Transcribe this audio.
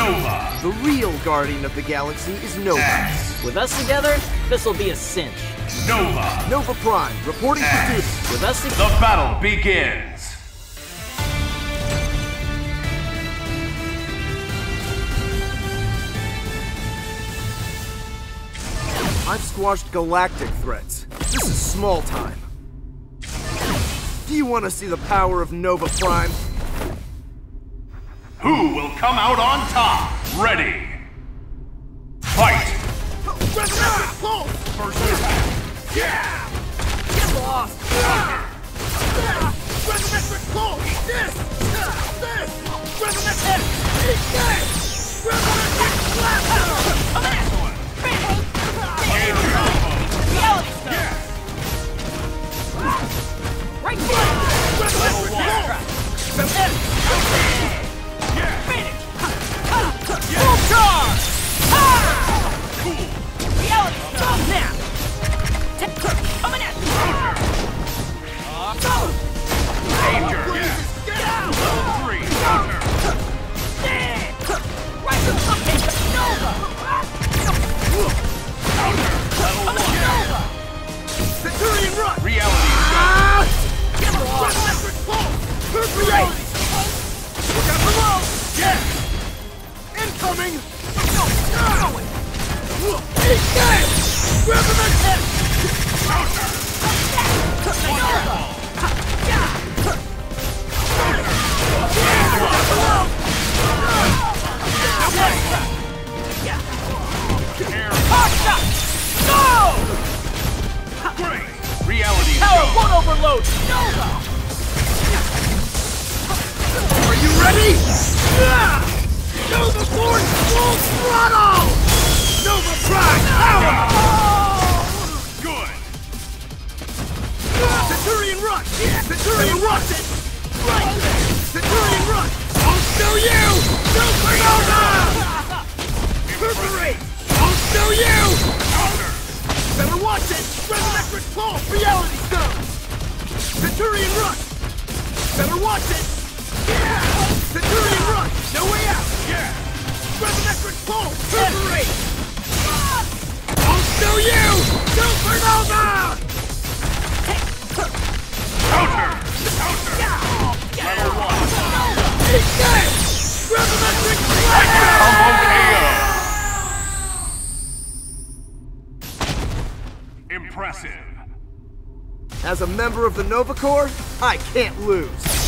Nova. The real guardian of the galaxy is Nova. With us together, this will be a cinch. Nova. Nova Prime, reporting for duty. With us together, the battle begins. I've squashed galactic threats. This is small time. Do you want to see the power of Nova Prime? Who will come out on top? Ready! Fight! Resometric Pulse! First attack! Yeah! Get lost! Resometric Pulse! This! This! Resometric! This! Resometric Blast! Come at one! Reality Stone! Right there! Resometric Pulse! Full charge! Cool. Reality Stone now! Coming at you! Danger! Get out! Three! Right to the page of Nova! Level 1! Nova! Centurion Rush! Reality Stone! Get him off! Resometric Pulse! Reality Stone! Look out below! Yeah! Coming! Reality Power One Overload! Nova! Are you ready? Yeah! Nova Corps full throttle! Nova Prime power! Good! Centurion Rush! Yeah! Centurion Rush! Right! Centurion Rush! I'll show you! Supernova! Perforate! I'll show you! Counter! Better watch it! Resometric Pulse! Reality Stone! Centurion Rush! Better watch it! Yeah! Centurion Rush! No way out! Yeah! Resometric Pulse! Perforate! I'll show you! Supernova! Counter! Counter! Level 1! Resometric Pulse! Impressive! As a member of the Nova Corps, I can't lose!